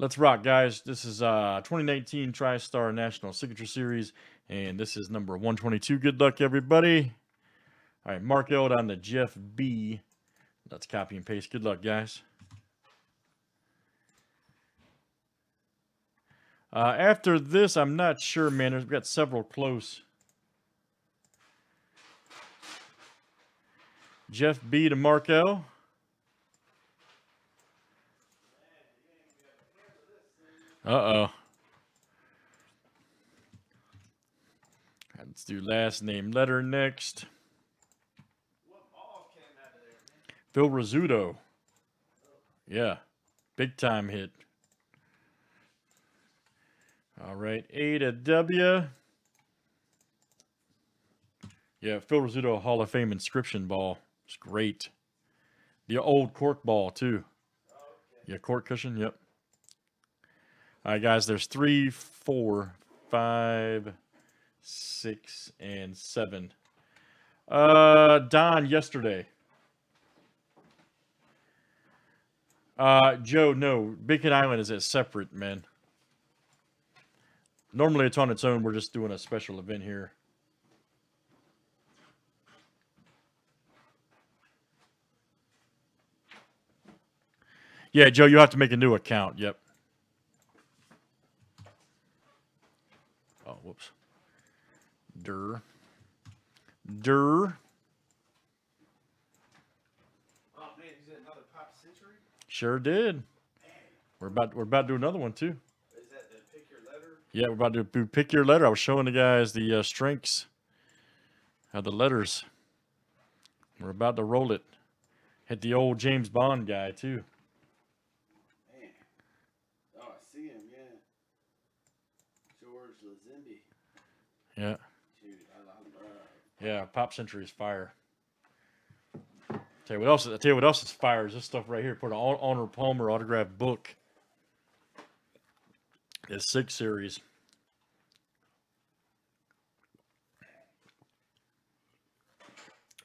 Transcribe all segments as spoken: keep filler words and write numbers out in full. Let's rock, guys. This is uh, twenty nineteen TriStar National Signature Series, and this is number one twenty-two. Good luck, everybody. All right, mark out on the Jeff B. Let's copy and paste. Good luck, guys. Uh, after this, I'm not sure, man. There's, we've got several close. Jeff B to Marco. Uh-oh. Let's do last name letter next. What ball came out of there, man? Phil Rizzuto. Yeah. Big time hit. All right. A to W. Yeah, Phil Rizzuto Hall of Fame inscription ball. It's great. The old cork ball, too. Oh, okay. Yeah, cork cushion. Yep. All right, guys, there's three, four, five, six, and seven. Uh, Don yesterday. Uh, Joe, no. Big Hit Island is a separate, man. Normally it's on its own. We're just doing a special event here. Yeah, Joe, you have to make a new account. Yep. Oh, whoops. Durr. Durr. Oh, man, you did another Pop Century? Sure did. Damn. We're about we're about to do another one, too. Is that the pick your letter? Yeah, we're about to do pick your letter. I was showing the guys the uh, strengths of the letters. We're about to roll it. Hit the old James Bond guy, too. Man. Oh, I see him, yeah. George Lazenby. Yeah. Dude, I love that. Yeah, Pop Century is fire. I'll tell you what else, I'll tell you what else is fire is this stuff right here. Put an Honor Palmer autograph book. It's six series.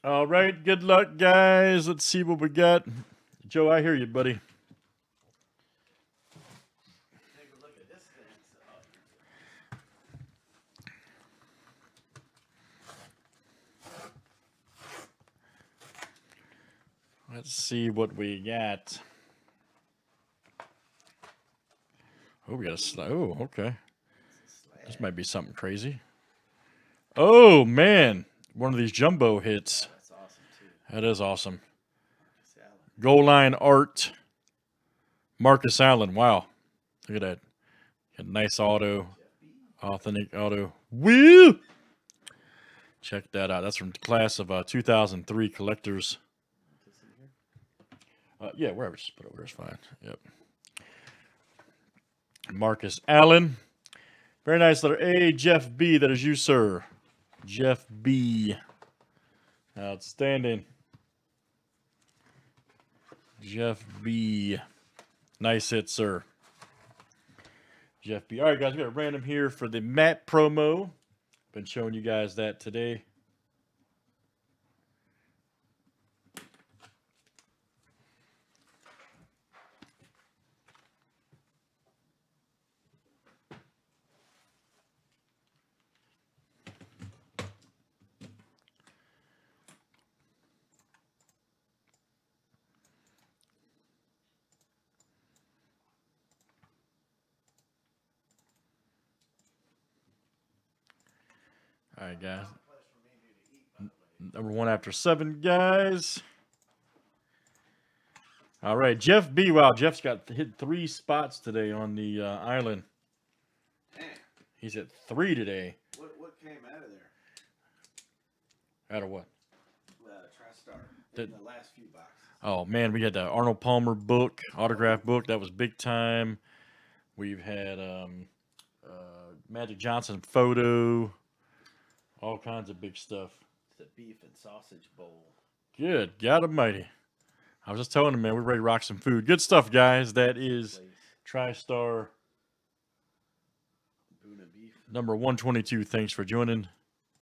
All right, good luck, guys. Let's see what we got. Joe, I hear you, buddy. Take a look at this thing. Let's see what we got. Oh, we got a slide. Oh, okay. This might be something crazy. Oh, man. One of these jumbo hits. That is awesome. Goal line art. Marcus Allen. Wow. Look at that. A nice auto. Authentic auto. Woo! Check that out. That's from the class of uh, two thousand three collectors. Uh, yeah, wherever. Just put it over there is fine. Yep. Marcus Allen. Very nice letter A. Jeff B. That is you, sir. Jeff B. Outstanding. Jeff B. Nice hit, sir. Jeff B. All right, guys, we got a random here for the Matt promo. Been showing you guys that today. All right, guys. Number one after seven, guys. All right, Jeff B. Wow, Jeff's got hit three spots today on the uh, island. Damn. He's at three today. What what came out of there? Out of what? Uh, TriStar. The, the last few boxes. Oh man, we had the Arnold Palmer book, autograph book. That was big time. We've had um, uh, Magic Johnson photo. All kinds of big stuff. The beef and sausage bowl. Good God Almighty. I was just telling him, man, we're ready to rock some food. Good stuff, guys. That is TriStar Boone and Beef. Number one twenty-two. Thanks for joining.